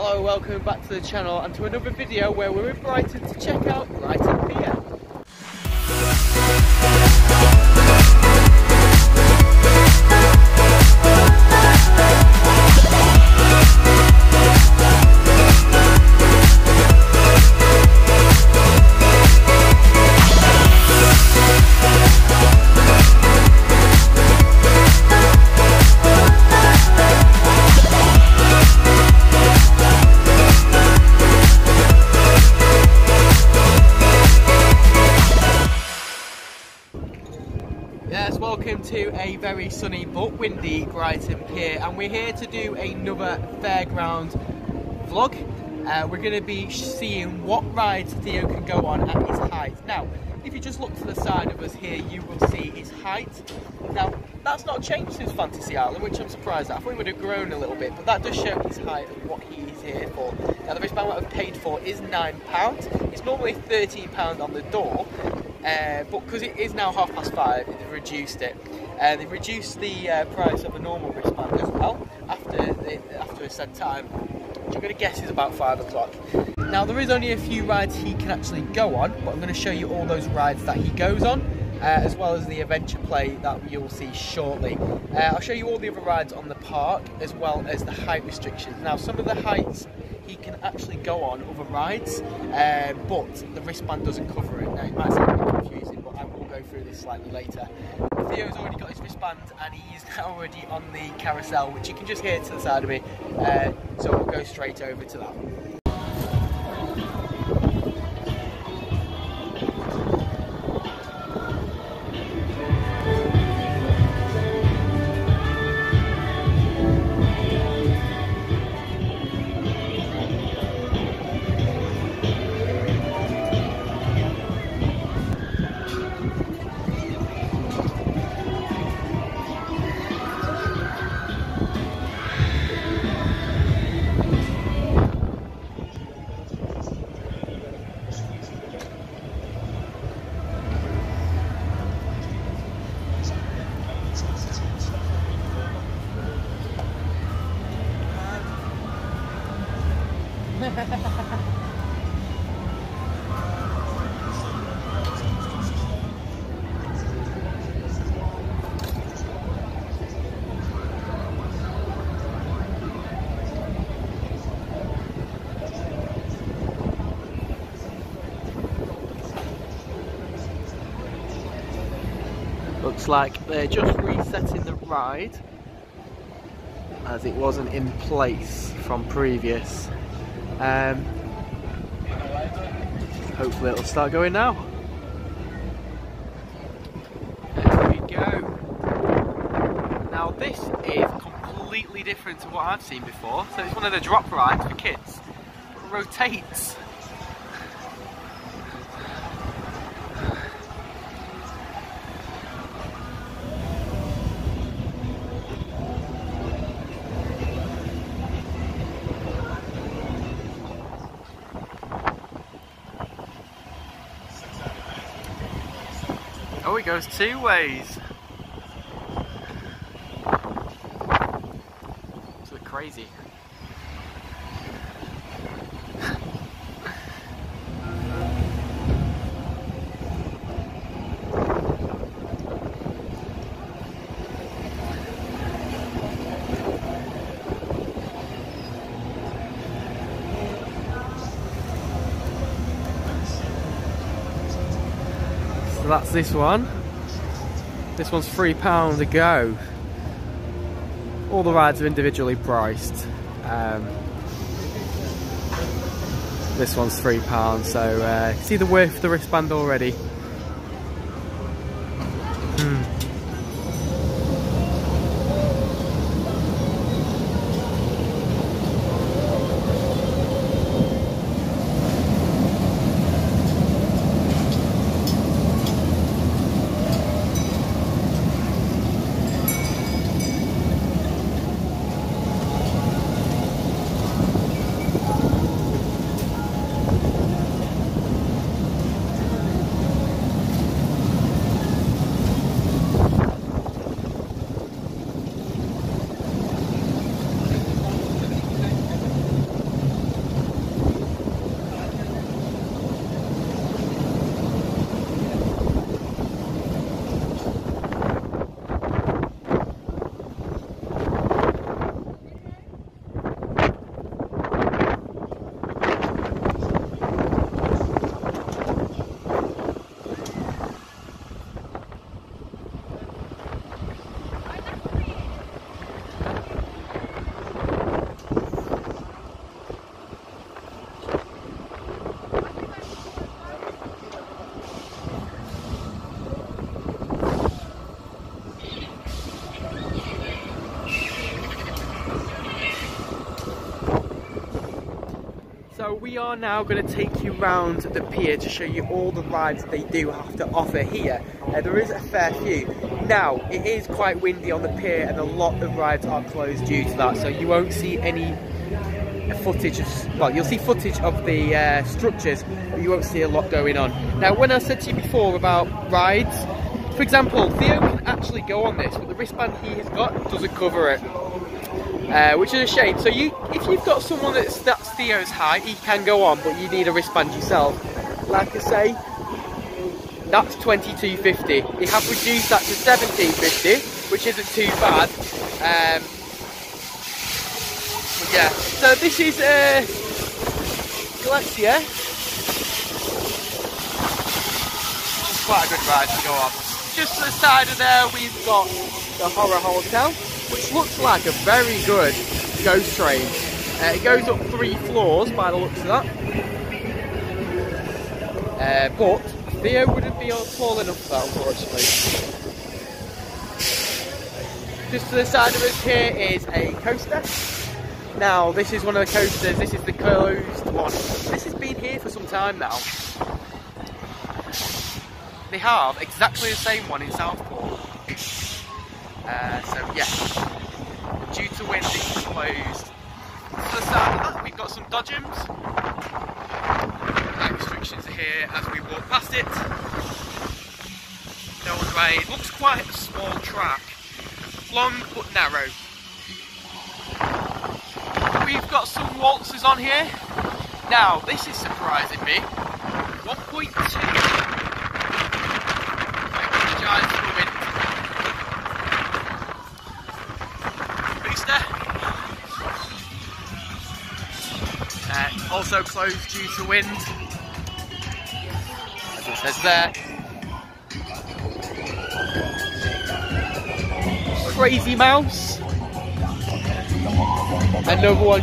Hello, welcome back to the channel and to another video where we're in Brighton to check out Brighton Pier. Yes, welcome to a very sunny but windy Brighton Pier, and we're here to do another fairground vlog. We're going to be seeing what rides Theo can go on at his height. Now, if you just look to the side of us here, you will see his height. Now, that's not changed since Fantasy Island, which I'm surprised at. I think it would have grown a little bit, but that does show his height and what he is here for. Now, the wristband that I've paid for is £9. It's normally £13 on the door. But because it is now 5:30, they've reduced it. They've reduced the price of a normal wristband as well after a set time, which I'm going to guess is about 5 o'clock. Now, there is only a few rides he can actually go on, but I'm going to show you all those rides that he goes on, as well as the adventure play that you'll see shortly. I'll show you all the other rides on the park, as well as the height restrictions. Now, some of the heights he can actually go on other rides, but the wristband doesn't cover it. Now, it might sound a bit confusing, but I will go through this slightly later. Theo's already got his wristband and he's now already on the carousel, which you can just hear to the side of me, so we'll go straight over to that. Looks like they're just resetting the ride, as it wasn't in place from previous. Hopefully it'll start going now. There we go. Now, this is completely different to what I've seen before. So it's one of the drop rides for kids. It rotates. Oh, it goes two ways. It's crazy. That's this one. This one's £3 a go. All the rides are individually priced. This one's £3, so it's either worth the wristband already. So we are now going to take you round the pier to show you all the rides they do have to offer here. There is a fair few. Now, it is quite windy on the pier and a lot of rides are closed due to that, so you won't see any footage of, well, you'll see footage of the structures, but you won't see a lot going on. Now, when I said to you before about rides, for example, Theo can actually go on this, but the wristband he has got doesn't cover it. Which is a shame. So if you've got someone that's Theo's height, he can go on, but you need a wristband yourself. Like I say, that's £22.50. They have reduced that to £17.50, which isn't too bad. Yeah. So this is Galaxia, which is quite a good ride to go on. Just to the side of there, we've got the Horror Hotel, which looks like a very good ghost train. It goes up 3 floors by the looks of that. But Theo wouldn't be tall enough for that, unfortunately. Just to the side of us here is a coaster. Now, this is one of the coasters. This is the closed one. This has been here for some time now. They have exactly the same one in Southport. So yeah, due to wind it's closed. To the side of that we've got some dodgems. Light restrictions are here as we walk past it. No one's right. It looks quite a small track. Long but narrow. We've got some waltzers on here. Now this is surprising me. 1.2. Also closed due to wind, as it says there. Crazy Mouse, another one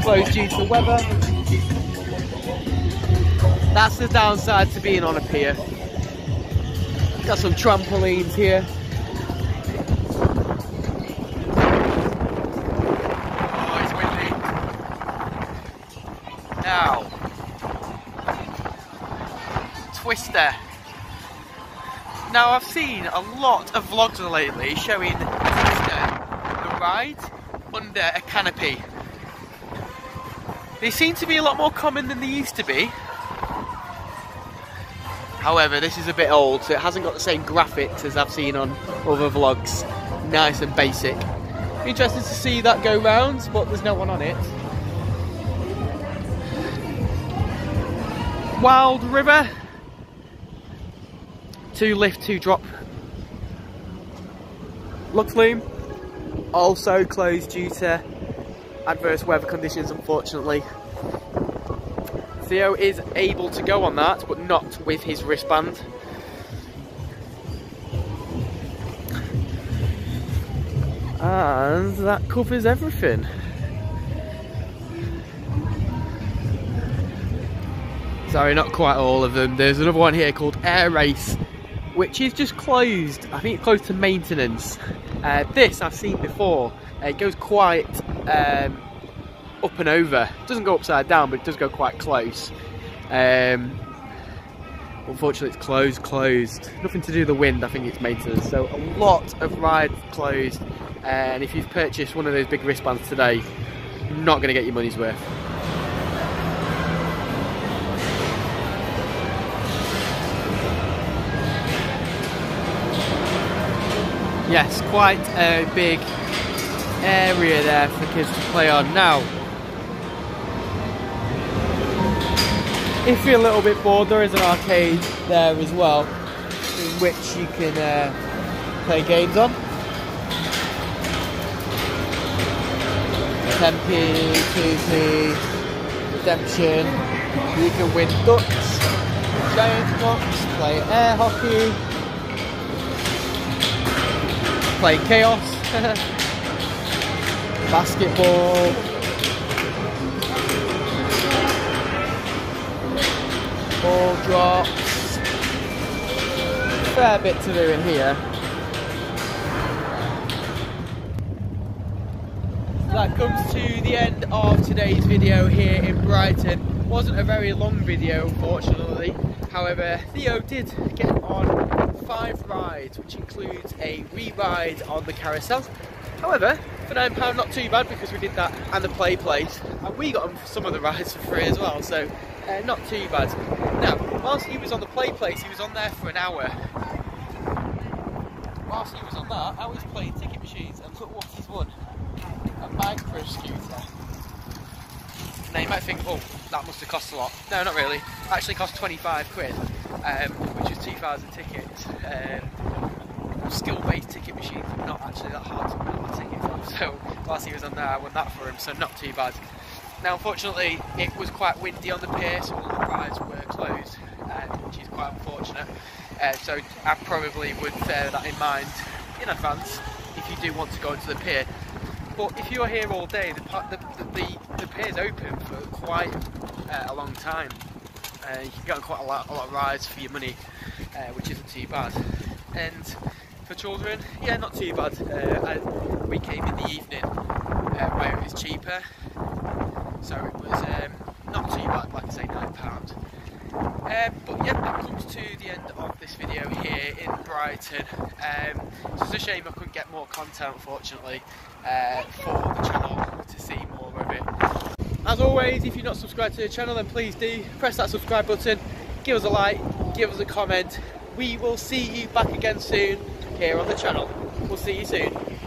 closed due to weather. That's the downside to being on a pier. Got some trampolines here. Twister. Now I've seen a lot of vlogs lately showing Twister, the ride under a canopy. They seem to be a lot more common than they used to be. However, this is a bit old, so it hasn't got the same graphics as I've seen on other vlogs. Nice and basic. Interested to see that go round, but there's no one on it. Wild River. 2 lift, 2 drop. Luxloom, also closed due to adverse weather conditions, unfortunately. Theo is able to go on that, but not with his wristband. And that covers everything. Sorry, not quite all of them. There's another one here called Air Race, which is just closed. I think it's closed to maintenance. This I've seen before. It goes quite up and over. It doesn't go upside down, but it does go quite close. Unfortunately, it's closed. Nothing to do with the wind, I think it's maintenance. So a lot of rides closed. And if you've purchased one of those big wristbands today, you're not going to get your money's worth. Yes, quite a big area there for kids to play on. Now, if you're a little bit bored, there is an arcade there as well, in which you can play games on. Tempest, 2P, Redemption. You can win ducks, giant ducks, play air hockey, play chaos, basketball, ball drops, fair bit to do in here. That comes to the end of today's video here in Brighton. Wasn't a very long video, unfortunately. However, Theo did get on 5 rides, which includes a re-ride on the carousel. However, for £9, not too bad, because we did that and the play place, and we got on some of the rides for free as well, so not too bad. Now, whilst he was on the play place, he was on there for an hour. Whilst he was on that, I was playing ticket machines, and look what he's won. A micro scooter. Now you might think, oh, that must have cost a lot. No, not really. It actually cost 25 quid, which is 2,000 tickets. Skill-based ticket machines are not actually that hard to build a ticket for, so whilst he was on there, I won that for him, so not too bad. Now, unfortunately, it was quite windy on the pier, so all the rides were closed, which is quite unfortunate. So I probably would bear that in mind in advance if you do want to go into the pier. But if you are here all day, the pier's open for quite a long time. You can get on quite a lot of rides for your money, which isn't too bad. And for children, yeah, not too bad. We came in the evening where it was cheaper, so it was not too bad, like I say, £9. But yeah, that comes to the end of this video here in Brighton. It's just a shame I couldn't get more content, unfortunately, for the channel to see more of it. As always, if you're not subscribed to the channel, then please do press that subscribe button, give us a like, give us a comment. We will see you back again soon here on the channel. We'll see you soon.